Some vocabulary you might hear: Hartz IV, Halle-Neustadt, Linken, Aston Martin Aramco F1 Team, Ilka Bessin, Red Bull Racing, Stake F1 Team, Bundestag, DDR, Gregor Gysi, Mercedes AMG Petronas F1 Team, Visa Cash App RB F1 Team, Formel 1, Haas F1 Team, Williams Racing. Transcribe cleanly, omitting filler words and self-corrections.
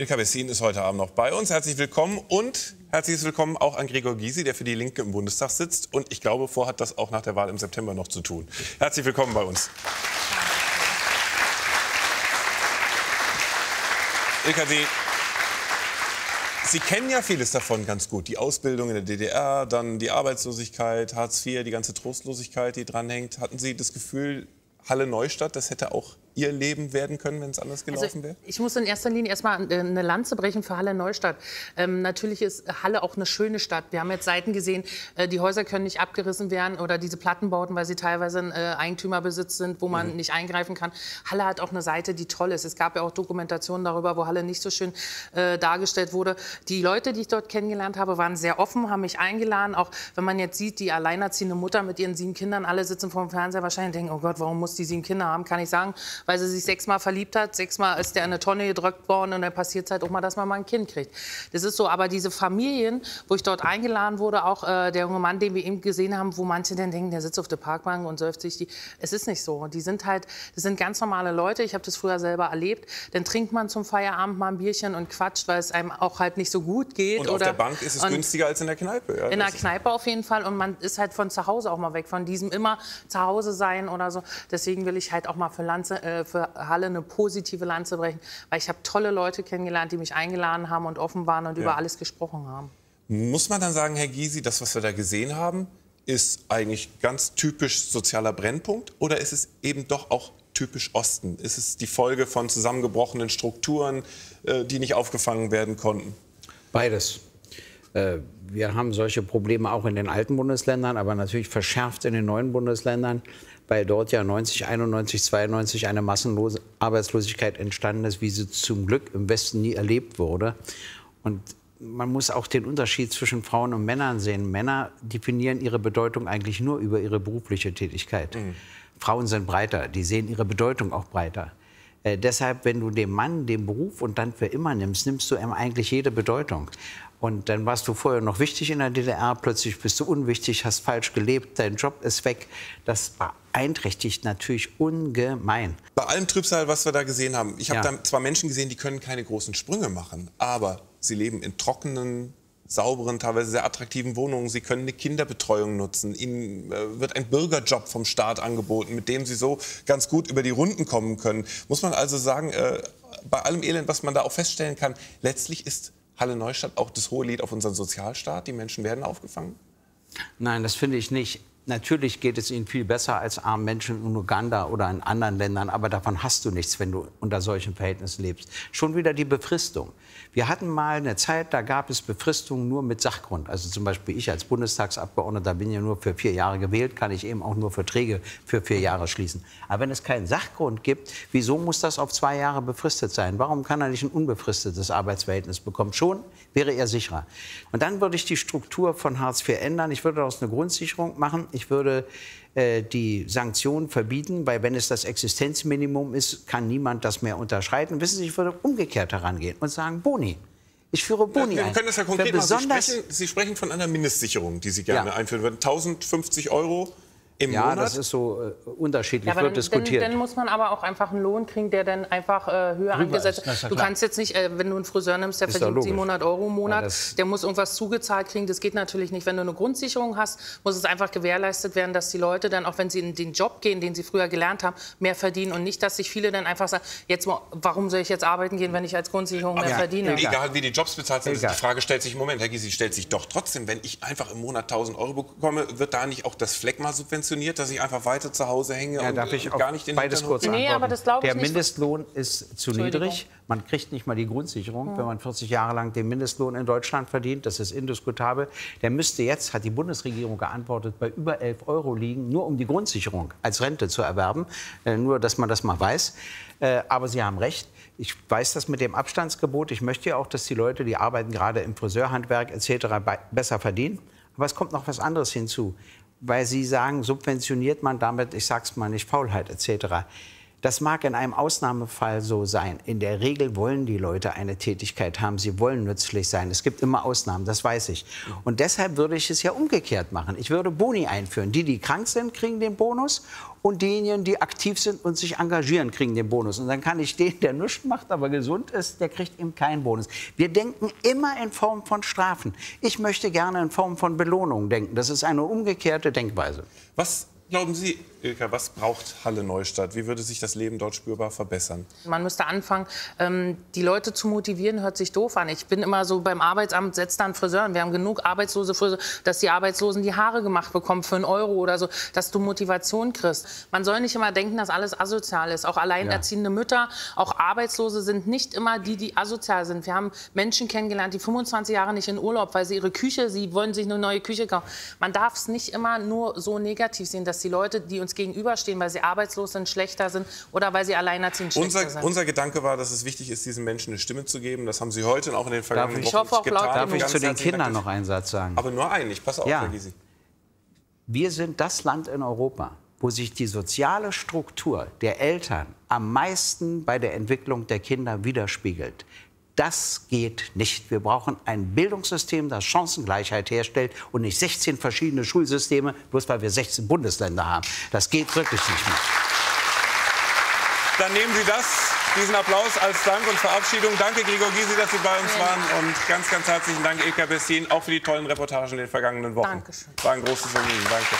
Ilka Bessin ist heute Abend noch bei uns. Herzlich willkommen und herzliches Willkommen auch an Gregor Gysi, der für die Linke im Bundestag sitzt. Und ich glaube, vorhat das auch nach der Wahl im September noch zu tun. Herzlich willkommen bei uns. Ilka, Sie kennen ja vieles davon ganz gut. Die Ausbildung in der DDR, dann die Arbeitslosigkeit, Hartz IV, die ganze Trostlosigkeit, die dranhängt. Hatten Sie das Gefühl, Halle-Neustadt, das hätte auch Ihr Leben werden können, wenn es anders gelaufen wäre? Also ich muss in erster Linie erstmal eine Lanze brechen für Halle-Neustadt. Natürlich ist Halle auch eine schöne Stadt. Wir haben jetzt Seiten gesehen, die Häuser können nicht abgerissen werden oder diese Plattenbauten, weil sie teilweise in Eigentümerbesitz sind, wo man nicht eingreifen kann. Halle hat auch eine Seite, die toll ist. Es gab ja auch Dokumentationen darüber, wo Halle nicht so schön dargestellt wurde. Die Leute, die ich dort kennengelernt habe, waren sehr offen, haben mich eingeladen. Auch wenn man jetzt sieht, die alleinerziehende Mutter mit ihren 7 Kindern, alle sitzen vor dem Fernseher wahrscheinlich und denken, oh Gott, warum muss die 7 Kinder haben, kann ich sagen, weil sie sich 6-mal verliebt hat, 6-mal ist der in eine Tonne gedrückt worden und dann passiert es halt auch mal, dass man mal ein Kind kriegt. Das ist so, aber diese Familien, wo ich dort eingeladen wurde, auch der junge Mann, den wir eben gesehen haben, wo manche dann denken, der sitzt auf der Parkbank und säuft sich die. Es ist nicht so. Die sind halt, das sind ganz normale Leute, ich habe das früher selber erlebt, dann trinkt man zum Feierabend mal ein Bierchen und quatscht, weil es einem auch halt nicht so gut geht. Und auf der Bank ist es günstiger als in der Kneipe. Ja, in der Kneipe auf jeden Fall, und man ist halt von zu Hause auch mal weg, von diesem immer zu Hause sein oder so. Deswegen will ich halt auch mal für Halle eine positive Lanze brechen, weil ich habe tolle Leute kennengelernt, die mich eingeladen haben und offen waren und über alles gesprochen haben. Muss man dann sagen, Herr Gysi, das, was wir da gesehen haben, ist eigentlich ganz typisch sozialer Brennpunkt, oder ist es eben doch auch typisch Osten? Ist es die Folge von zusammengebrochenen Strukturen, die nicht aufgefangen werden konnten? Beides. Wir haben solche Probleme auch in den alten Bundesländern, aber natürlich verschärft in den neuen Bundesländern, weil dort ja 90, 91, 92 eine Massenarbeitslosigkeit entstanden ist, wie sie zum Glück im Westen nie erlebt wurde. Und man muss auch den Unterschied zwischen Frauen und Männern sehen. Männer definieren ihre Bedeutung eigentlich nur über ihre berufliche Tätigkeit. Mhm. Frauen sind breiter, die sehen ihre Bedeutung auch breiter. Deshalb, wenn du dem Mann den Beruf und dann für immer nimmst, nimmst du ihm eigentlich jede Bedeutung. Und dann warst du vorher noch wichtig in der DDR, plötzlich bist du unwichtig, hast falsch gelebt, dein Job ist weg. Das beeinträchtigt natürlich ungemein. Bei allem Trübsal, was wir da gesehen haben, ich habe da zwar Menschen gesehen, die können keine großen Sprünge machen, aber sie leben in trockenen, sauberen, teilweise sehr attraktiven Wohnungen. Sie können eine Kinderbetreuung nutzen. Ihnen wird ein Bürgerjob vom Staat angeboten, mit dem Sie so ganz gut über die Runden kommen können. Muss man also sagen, bei allem Elend, was man da auch feststellen kann, letztlich ist Halle-Neustadt auch das hohe Lied auf unseren Sozialstaat? Die Menschen werden aufgefangen? Nein, das finde ich nicht. Natürlich geht es ihnen viel besser als armen Menschen in Uganda oder in anderen Ländern. Aber davon hast du nichts, wenn du unter solchen Verhältnissen lebst. Schon wieder die Befristung. Wir hatten mal eine Zeit, da gab es Befristungen nur mit Sachgrund. Also zum Beispiel ich als Bundestagsabgeordneter bin ja nur für 4 Jahre gewählt, kann ich eben auch nur Verträge für 4 Jahre schließen. Aber wenn es keinen Sachgrund gibt, wieso muss das auf 2 Jahre befristet sein? Warum kann er nicht ein unbefristetes Arbeitsverhältnis bekommen? Schon wäre er sicherer. Und dann würde ich die Struktur von Hartz IV ändern. Ich würde daraus eine Grundsicherung machen. Ich würde die Sanktionen verbieten, weil wenn es das Existenzminimum ist, kann niemand das mehr unterschreiten. Wissen Sie, ich würde umgekehrt herangehen und sagen Boni. Ich führe Boni ein. Wir können das ja konkret machen. Sie sprechen von einer Mindestsicherung, die Sie gerne einführen würden. 1050 € im Monat? Das ist so unterschiedlich, wird diskutiert. Dann muss man aber auch einfach einen Lohn kriegen, der dann einfach höher angesetzt ist. Du kannst jetzt nicht, wenn du einen Friseur nimmst, der verdient 700 € im Monat, der muss irgendwas zugezahlt kriegen. Das geht natürlich nicht. Wenn du eine Grundsicherung hast, muss es einfach gewährleistet werden, dass die Leute dann, auch wenn sie in den Job gehen, den sie früher gelernt haben, mehr verdienen. Und nicht, dass sich viele dann einfach sagen, jetzt, warum soll ich jetzt arbeiten gehen, wenn ich als Grundsicherung mehr verdiene? Egal, wie die Jobs bezahlt sind, die Frage stellt sich im Moment. Herr Gysi, stellt sich doch trotzdem, wenn ich einfach im Monat 1000 € bekomme, wird da nicht auch das Fleckma subventioniert? Dass ich einfach weiter zu Hause hänge und gar nicht den Hintergrund... Der Mindestlohn ist zu niedrig. Man kriegt nicht mal die Grundsicherung, wenn man 40 Jahre lang den Mindestlohn in Deutschland verdient. Das ist indiskutabel. Der müsste jetzt, hat die Bundesregierung geantwortet, bei über 11 € liegen, nur um die Grundsicherung als Rente zu erwerben. Nur, dass man das mal weiß. Aber Sie haben recht. Ich weiß das mit dem Abstandsgebot. Ich möchte ja auch, dass die Leute, die arbeiten gerade im Friseurhandwerk etc. besser verdienen. Aber es kommt noch was anderes hinzu. Weil Sie sagen, subventioniert man damit, ich sag's mal nicht, Faulheit etc. Das mag in einem Ausnahmefall so sein. In der Regel wollen die Leute eine Tätigkeit haben. Sie wollen nützlich sein. Es gibt immer Ausnahmen, das weiß ich. Und deshalb würde ich es ja umgekehrt machen. Ich würde Boni einführen. Die, die krank sind, kriegen den Bonus. Und diejenigen, die aktiv sind und sich engagieren, kriegen den Bonus. Und dann kann ich den, der nichts macht, aber gesund ist, der kriegt eben keinen Bonus. Wir denken immer in Form von Strafen. Ich möchte gerne in Form von Belohnungen denken. Das ist eine umgekehrte Denkweise. Was glauben Sie, Ilka, was braucht Halle-Neustadt? Wie würde sich das Leben dort spürbar verbessern? Man müsste anfangen, die Leute zu motivieren, hört sich doof an. Ich bin immer so beim Arbeitsamt, setzt da einen Friseur an. Wir haben genug arbeitslose Friseure, dass die Arbeitslosen die Haare gemacht bekommen für €1 oder so, dass du Motivation kriegst. Man soll nicht immer denken, dass alles asozial ist. Auch alleinerziehende Mütter, auch Arbeitslose sind nicht immer die, die asozial sind. Wir haben Menschen kennengelernt, die 25 Jahre nicht in Urlaub, weil sie ihre Küche, sie wollen sich eine neue Küche kaufen. Man darf es nicht immer nur so negativ sehen, dass die Leute, die uns gegenüberstehen, weil sie arbeitslos sind, schlechter sind oder weil sie alleinerziehend schlechter sind. Unser Gedanke war, dass es wichtig ist, diesen Menschen eine Stimme zu geben. Das haben Sie heute und auch in den vergangenen Wochen getan. Darf ich zu den Kindern noch einen Satz sagen? Aber nur einen, ich passe auf, Herr Gysi. Wir sind das Land in Europa, wo sich die soziale Struktur der Eltern am meisten bei der Entwicklung der Kinder widerspiegelt. Das geht nicht. Wir brauchen ein Bildungssystem, das Chancengleichheit herstellt und nicht 16 verschiedene Schulsysteme, bloß weil wir 16 Bundesländer haben. Das geht wirklich nicht mehr. Dann nehmen Sie diesen Applaus als Dank und Verabschiedung. Danke, Gregor Gysi, dass Sie bei uns waren. Und ganz, ganz herzlichen Dank, Ilka Bessin, auch für die tollen Reportagen in den vergangenen Wochen. Dankeschön. War ein großes Vergnügen. Danke.